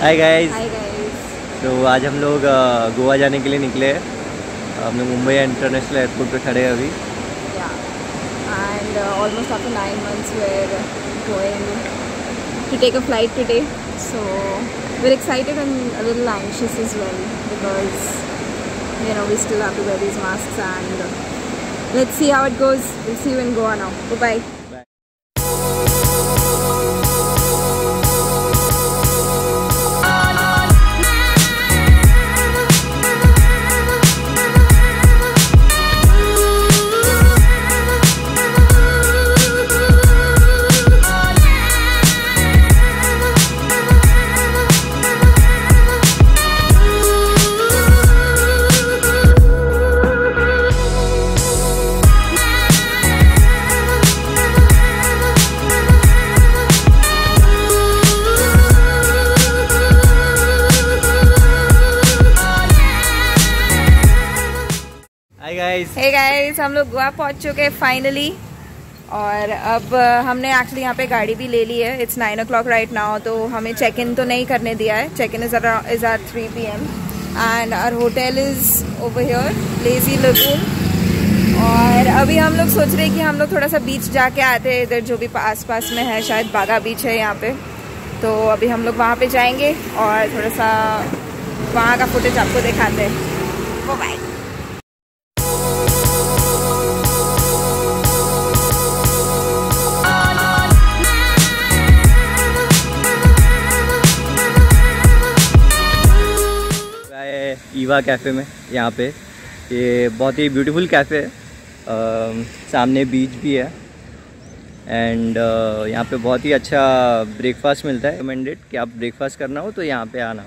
Hi guys. तो आज हम लोग गोवा जाने के लिए निकले हैं। हम लोग मुंबई इंटरनेशनल एयरपोर्ट पे खड़े हैं अभी। And almost after 9 months we are going to take a flight today, so we are excited and a little anxious as well because you know we still have to wear these masks and let's see how it goes. Will see you in Goa now. Bye. Hey guys, हम लोग गोवा पहुँच चुके हैं finally. और अब हमने actually यहाँ पे गाड़ी भी ले ली है। इट्स 9 o'clock राइट नाउ, तो हमें चेक इन तो नहीं करने दिया है। Check in is at 3 PM and our hotel is over here, Lazy Lagoon. और अभी हम लोग सोच रहे हैं कि हम लोग थोड़ा सा बीच जाके आते हैं, इधर जो भी आस पास में है, शायद बागा बीच है यहाँ पे। तो अभी हम लोग वहाँ पर जाएँगे और थोड़ा सा वहाँ का फुटेज आपको दिखाते हैं। बाय। ईवा कैफ़े में यहाँ पे ये बहुत ही ब्यूटीफुल कैफ़े है। सामने बीच भी है एंड यहाँ पे बहुत ही अच्छा ब्रेकफास्ट मिलता है। रिकमेंडेड कि आप ब्रेकफास्ट करना हो तो यहाँ पे आना।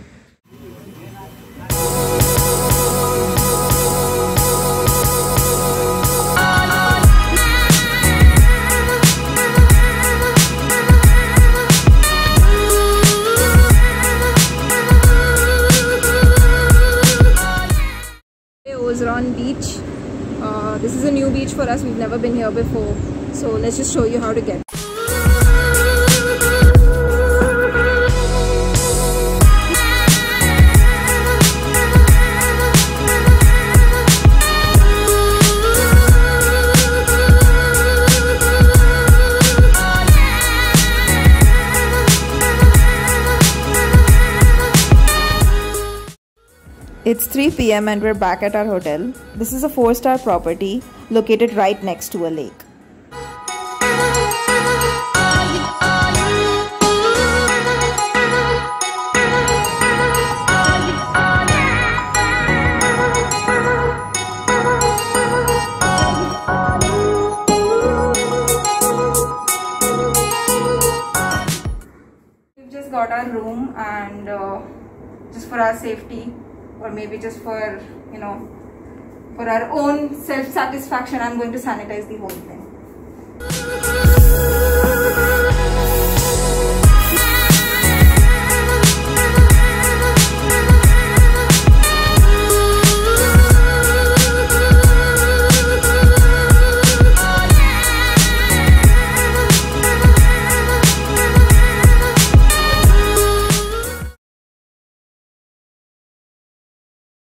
Beach. This is a new beach for us. We've never been here before, so let's just show you how to get. It's 3 PM and we're back at our hotel. This is a 4-star property located right next to a lake. We've just got our room and just for our safety, or maybe just for, you know, for our own self-satisfaction, I'm going to sanitize the whole thing.